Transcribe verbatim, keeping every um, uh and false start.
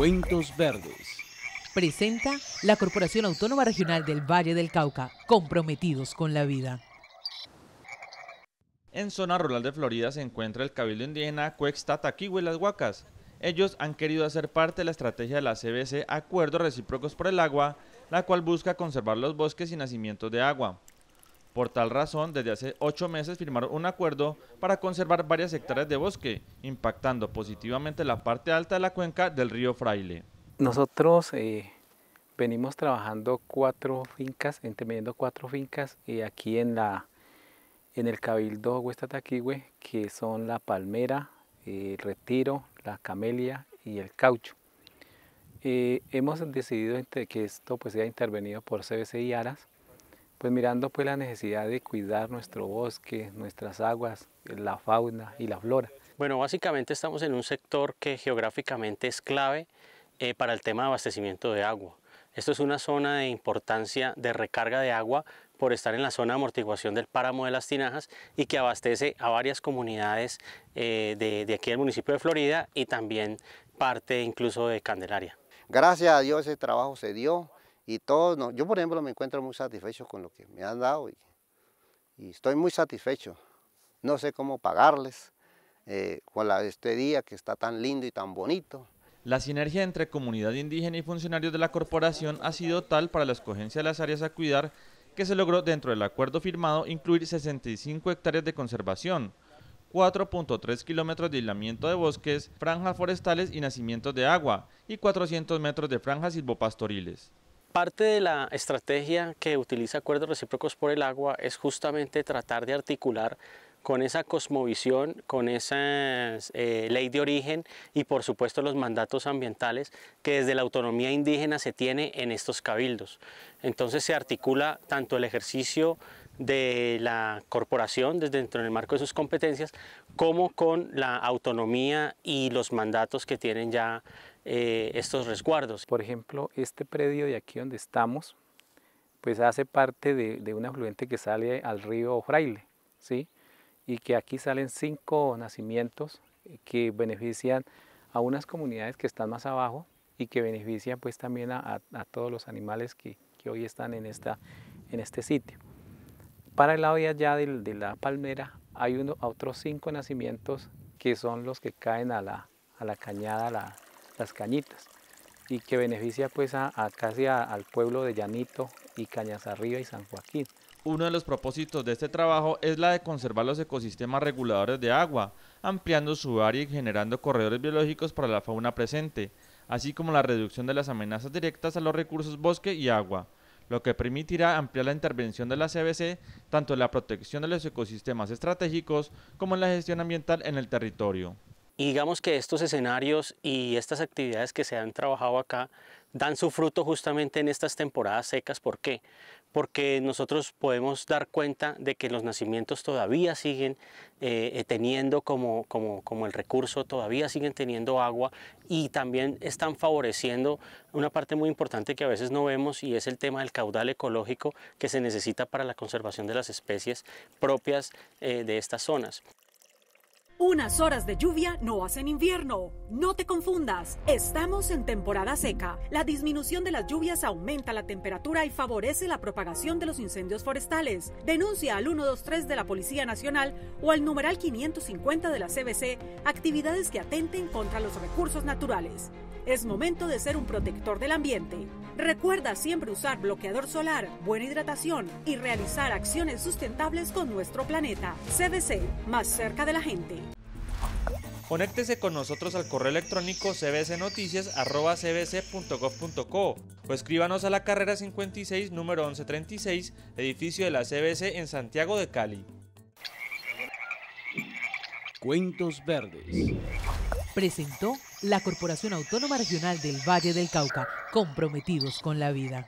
Cuentos Verdes. Presenta la Corporación Autónoma Regional del Valle del Cauca, comprometidos con la vida. En zona rural de Florida se encuentra el cabildo indígena Kwe'sx Tak Kiwe Las Guacas. Ellos han querido hacer parte de la estrategia de la C B C Acuerdos Recíprocos por el Agua, la cual busca conservar los bosques y nacimientos de agua. Por tal razón, desde hace ocho meses firmaron un acuerdo para conservar varias hectáreas de bosque, impactando positivamente la parte alta de la cuenca del río Fraile. Nosotros eh, venimos trabajando cuatro fincas, interviniendo cuatro fincas eh, aquí en, la, en el cabildo Kwe'sx Tak Kiwe, que son la palmera, eh, el retiro, la camelia y el caucho. Eh, hemos decidido que esto pues, sea intervenido por C B C y Aras, pues mirando pues la necesidad de cuidar nuestro bosque, nuestras aguas, la fauna y la flora. Bueno, básicamente estamos en un sector que geográficamente es clave eh, para el tema de abastecimiento de agua. Esto es una zona de importancia de recarga de agua por estar en la zona de amortiguación del páramo de las Tinajas y que abastece a varias comunidades eh, de, de aquí del municipio de Florida y también parte incluso de Candelaria. Gracias a Dios ese trabajo se dio. Y todos, no, yo por ejemplo me encuentro muy satisfecho con lo que me han dado y, y estoy muy satisfecho. No sé cómo pagarles eh, con la, este día que está tan lindo y tan bonito. La sinergia entre comunidad indígena y funcionarios de la corporación ha sido tal para la escogencia de las áreas a cuidar que se logró dentro del acuerdo firmado incluir sesenta y cinco hectáreas de conservación, cuatro punto tres kilómetros de aislamiento de bosques, franjas forestales y nacimientos de agua y cuatrocientos metros de franjas silvopastoriles. Parte de la estrategia que utiliza Acuerdos Recíprocos por el Agua es justamente tratar de articular con esa cosmovisión, con esa eh, ley de origen y por supuesto los mandatos ambientales que desde la autonomía indígena se tiene en estos cabildos. Entonces se articula tanto el ejercicio de la corporación desde dentro del marco de sus competencias como con la autonomía y los mandatos que tienen ya Eh, estos resguardos. Por ejemplo, este predio de aquí donde estamos, pues hace parte de, de un afluente que sale al río Fraile, ¿sí? Y que aquí salen cinco nacimientos que benefician a unas comunidades que están más abajo y que benefician pues también a, a todos los animales que, que hoy están en, esta, en este sitio. Para el lado de allá de, de la palmera hay uno, otros cinco nacimientos que son los que caen a la, a la cañada, a la las cañitas y que beneficia pues a, a casi a, al pueblo de Llanito y Cañas Arriba y San Joaquín. Uno de los propósitos de este trabajo es la de conservar los ecosistemas reguladores de agua, ampliando su área y generando corredores biológicos para la fauna presente, así como la reducción de las amenazas directas a los recursos bosque y agua, lo que permitirá ampliar la intervención de la C B C tanto en la protección de los ecosistemas estratégicos como en la gestión ambiental en el territorio. Y digamos que estos escenarios y estas actividades que se han trabajado acá dan su fruto justamente en estas temporadas secas. ¿Por qué? Porque nosotros podemos dar cuenta de que los nacimientos todavía siguen eh, teniendo como, como, como el recurso, todavía siguen teniendo agua y también están favoreciendo una parte muy importante que a veces no vemos y es el tema del caudal ecológico que se necesita para la conservación de las especies propias eh, de estas zonas. Unas horas de lluvia no hacen invierno. No te confundas, estamos en temporada seca. La disminución de las lluvias aumenta la temperatura y favorece la propagación de los incendios forestales. Denuncia al uno dos tres de la Policía Nacional o al numeral quinientos cincuenta de la C B C actividades que atenten contra los recursos naturales. Es momento de ser un protector del ambiente. Recuerda siempre usar bloqueador solar, buena hidratación y realizar acciones sustentables con nuestro planeta. C B C, más cerca de la gente. Conéctese con nosotros al correo electrónico c b c noticias arroba c b c punto gov punto co o escríbanos a la carrera cincuenta y seis, número once treinta y seis, edificio de la C B C en Santiago de Cali. Cuentos Verdes. Presentó la Corporación Autónoma Regional del Valle del Cauca, comprometidos con la vida.